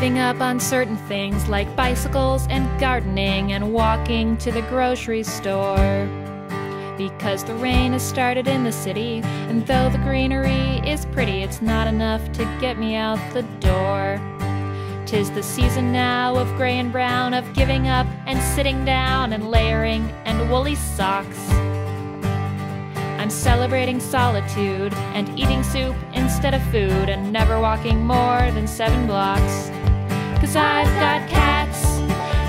giving up on certain things like bicycles and gardening and walking to the grocery store. Because the rain has started in the city, and though the greenery is pretty, it's not enough to get me out the door. 'Tis the season now of gray and brown, of giving up and sitting down and layering and woolly socks. I'm celebrating solitude and eating soup instead of food and never walking more than 7 blocks. 'Cause I've got cats,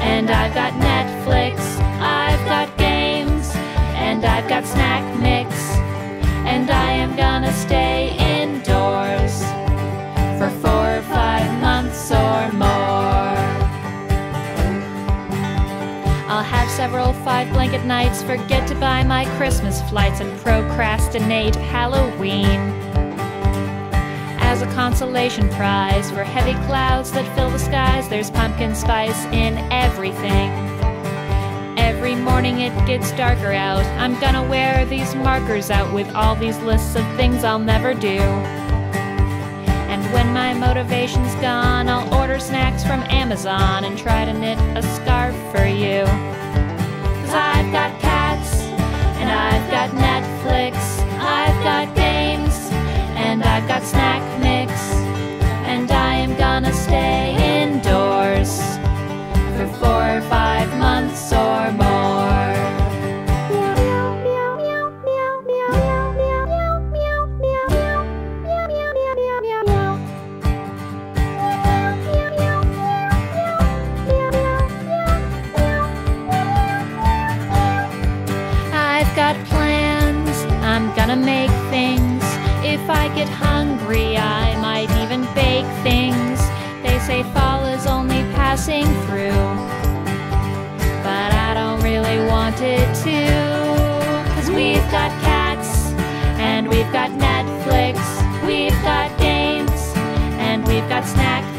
and I've got Netflix, I've got games, and I've got snack mix, and I am gonna stay indoors for 4 or 5 months or more. I'll have several 5-blanket nights, forget to buy my Christmas flights, and procrastinate Halloween as a consolation prize for heavy clouds that fill the skies. There's pumpkin spice in everything. Every morning it gets darker out. I'm gonna wear these markers out with all these lists of things I'll never do. And when my motivation's gone, I'll order snacks from Amazon and try to knit a scarf for you. 'Cause I've got cats, and I've got Netflix, I've got games, and I've got snack mix, and I am gonna stay indoors for 4 or 5 months or more. I've got plans, I'm gonna make things. If I get hungry, I might even bake things. They say fall is only passing through, but I don't really want it to. 'Cause we've got cats, and we've got Netflix, we've got games, and we've got snacks.